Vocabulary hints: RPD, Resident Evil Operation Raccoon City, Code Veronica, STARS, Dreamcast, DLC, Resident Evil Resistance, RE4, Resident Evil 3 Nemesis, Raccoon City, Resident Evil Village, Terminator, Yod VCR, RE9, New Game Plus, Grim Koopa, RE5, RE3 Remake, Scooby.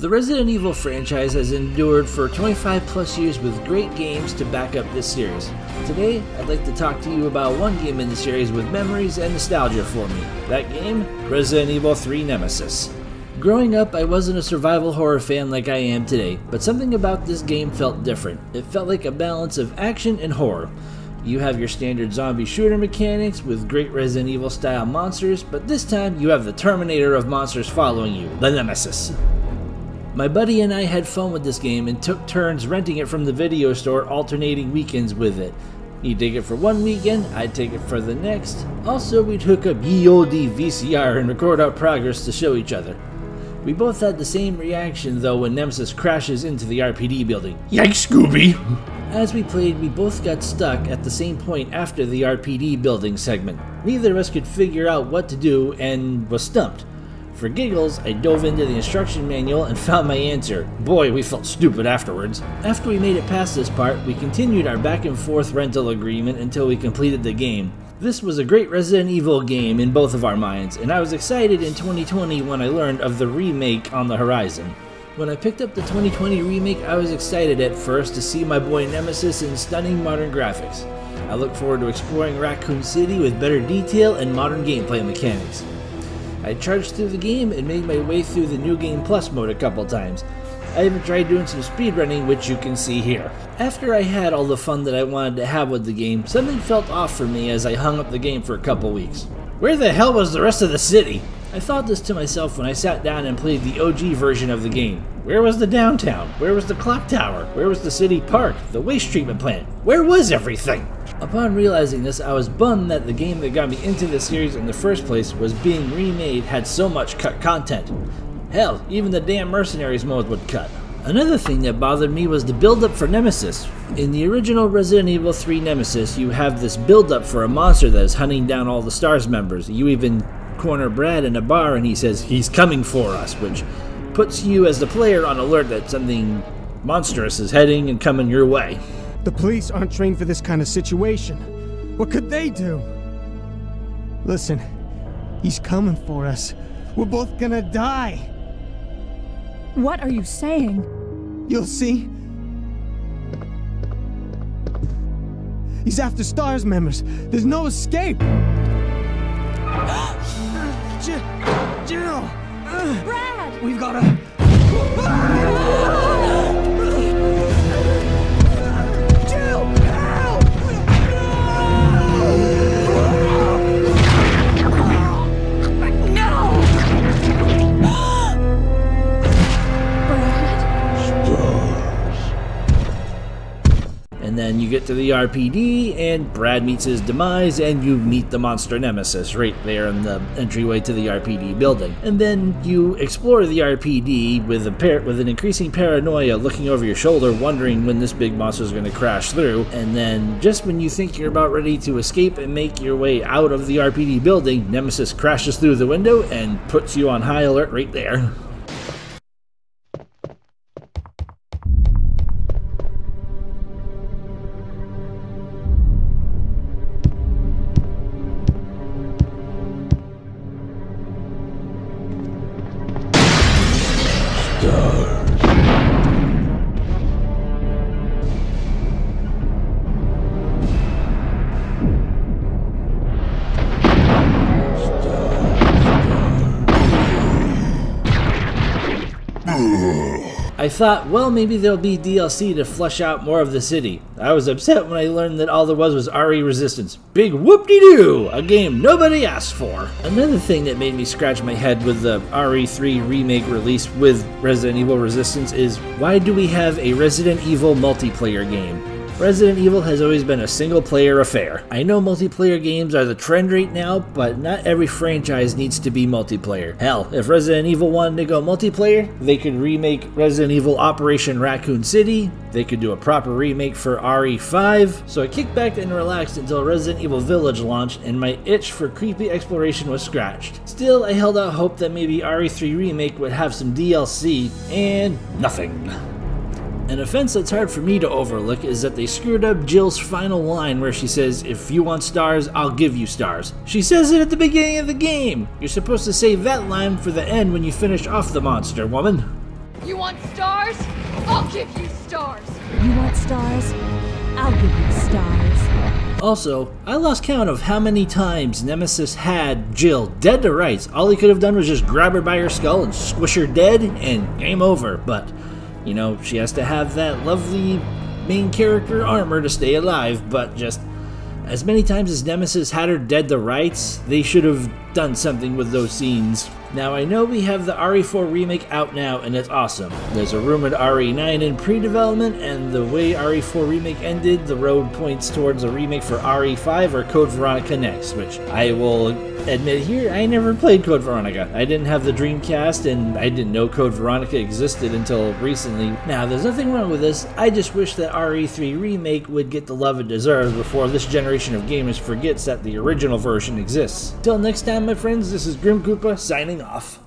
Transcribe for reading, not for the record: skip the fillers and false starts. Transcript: The Resident Evil franchise has endured for 25 plus years with great games to back up this series. Today, I'd like to talk to you about one game in the series with memories and nostalgia for me. That game? Resident Evil 3 Nemesis. Growing up, I wasn't a survival horror fan like I am today, but something about this game felt different. It felt like a balance of action and horror. You have your standard zombie shooter mechanics with great Resident Evil style monsters, but this time you have the Terminator of monsters following you, the Nemesis. My buddy and I had fun with this game and took turns renting it from the video store, alternating weekends with it. He'd take it for one weekend, I'd take it for the next. Also, we'd hook up Yod VCR and record our progress to show each other. We both had the same reaction though when Nemesis crashes into the RPD building. Yikes, Scooby! As we played, we both got stuck at the same point after the RPD building segment. Neither of us could figure out what to do and was stumped. For giggles, I dove into the instruction manual and found my answer. Boy, we felt stupid afterwards. After we made it past this part, we continued our back and forth rental agreement until we completed the game. This was a great Resident Evil game in both of our minds, and I was excited in 2020 when I learned of the remake on the horizon. When I picked up the 2020 remake, I was excited at first to see my boy Nemesis in stunning modern graphics. I look forward to exploring Raccoon City with better detail and modern gameplay mechanics. I charged through the game and made my way through the New Game Plus mode a couple times. I even tried doing some speedrunning, which you can see here. After I had all the fun that I wanted to have with the game, something felt off for me as I hung up the game for a couple weeks. Where the hell was the rest of the city? I thought this to myself when I sat down and played the OG version of the game. Where was the downtown? Where was the clock tower? Where was the city park? The waste treatment plant? Where was everything? Upon realizing this, I was bummed that the game that got me into the series in the first place was being remade had so much cut content. Hell, even the damn mercenaries mode would cut. Another thing that bothered me was the build-up for Nemesis. In the original Resident Evil 3 Nemesis, you have this build-up for a monster that is hunting down all the STARS members. You even corner Brad in a bar and he says, "He's coming for us," which puts you as the player on alert that something monstrous is heading and coming your way. The police aren't trained for this kind of situation. What could they do? Listen, he's coming for us. We're both gonna die. What are you saying? You'll see. He's after STARS members. There's no escape. Jill! Brad! We've got a... Then you get to the RPD and Brad meets his demise and you meet the monster Nemesis right there in the entryway to the RPD building. And then you explore the RPD with an increasing paranoia, looking over your shoulder wondering when this big monster is going to crash through. And then just when you think you're about ready to escape and make your way out of the RPD building, Nemesis crashes through the window and puts you on high alert right there. I thought, well, maybe there'll be DLC to flush out more of the city. I was upset when I learned that all there was RE Resistance. Big whoop-de-doo! A game nobody asked for! Another thing that made me scratch my head with the RE3 Remake release with Resident Evil Resistance is, why do we have a Resident Evil multiplayer game? Resident Evil has always been a single-player affair. I know multiplayer games are the trend right now, but not every franchise needs to be multiplayer. Hell, if Resident Evil wanted to go multiplayer, they could remake Resident Evil Operation Raccoon City, they could do a proper remake for RE5, so I kicked back and relaxed until Resident Evil Village launched and my itch for creepy exploration was scratched. Still, I held out hope that maybe RE3 Remake would have some DLC, and nothing. An offense that's hard for me to overlook is that they screwed up Jill's final line where she says, "If you want stars, I'll give you stars." She says it at the beginning of the game! You're supposed to save that line for the end when you finish off the monster, woman. You I'll give you stars. You want stars? I'll give you stars. Also, I lost count of how many times Nemesis had Jill dead to rights. All he could have done was just grab her by her skull and squish her dead and game over. But, you know, she has to have that lovely main character armor to stay alive. But just as many times as Nemesis had her dead to rights, they should have done something with those scenes. Now I know we have the RE4 remake out now and it's awesome. There's a rumored RE9 in pre-development, and the way RE4 remake ended, the road points towards a remake for RE5 or Code Veronica next, which I will admit here, I never played Code Veronica. I didn't have the Dreamcast and I didn't know Code Veronica existed until recently. Now there's nothing wrong with this, I just wish that RE3 remake would get the love it deserves before this generation of gamers forgets that the original version exists. Till next time my friends, this is Grim Koopa signing off.